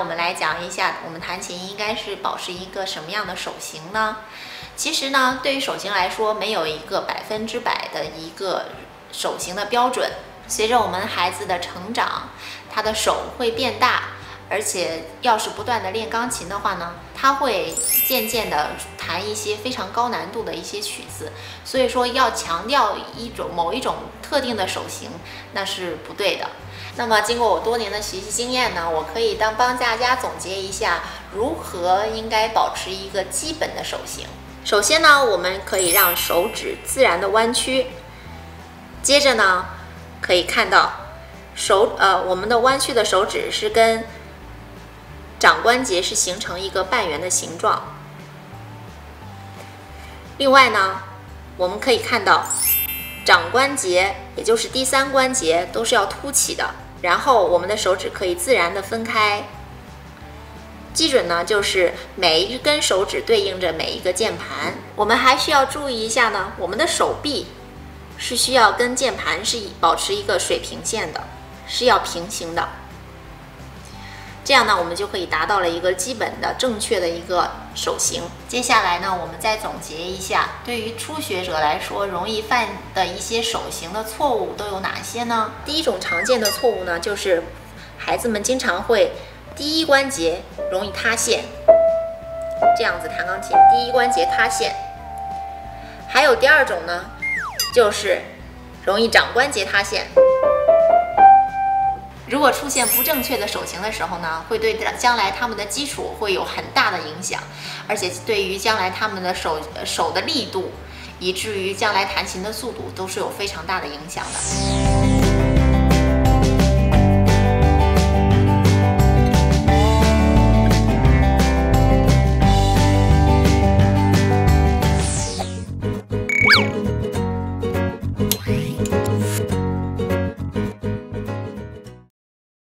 我们来讲一下，我们弹琴应该是保持一个什么样的手型呢？其实呢，对于手型来说，没有一个100%的一个手型的标准。随着我们孩子的成长，他的手会变大，而且要是不断的练钢琴的话呢，他会渐渐的弹一些非常高难度的一些曲子。所以说，要强调某一种特定的手型，那是不对的。 那么，经过我多年的学习经验呢，我可以帮大家总结一下，如何应该保持一个基本的手型。首先呢，我们可以让手指自然的弯曲。接着呢，可以看到我们的弯曲的手指是跟掌关节是形成一个半圆的形状。另外呢，我们可以看到。 掌关节，也就是第三关节，都是要凸起的。然后我们的手指可以自然的分开。基准呢，就是每一根手指对应着每一个键盘。我们还需要注意一下呢，我们的手臂是需要跟键盘是保持一个水平线的，是要平行的。这样呢，我们就可以达到了一个基本的正确的一个手型。接下来呢，我们再总结一下，对于初学者来说，容易犯的一些手型的错误都有哪些呢？第一种常见的错误呢，就是孩子们经常会第一关节容易塌陷，这样子弹钢琴，第一关节塌陷。还有第二种呢，就是容易掌关节塌陷。 如果出现不正确的手型的时候呢，会对将来他们的基础会有很大的影响，而且对于将来他们的手的力度，以至于将来弹琴的速度都是有非常大的影响的。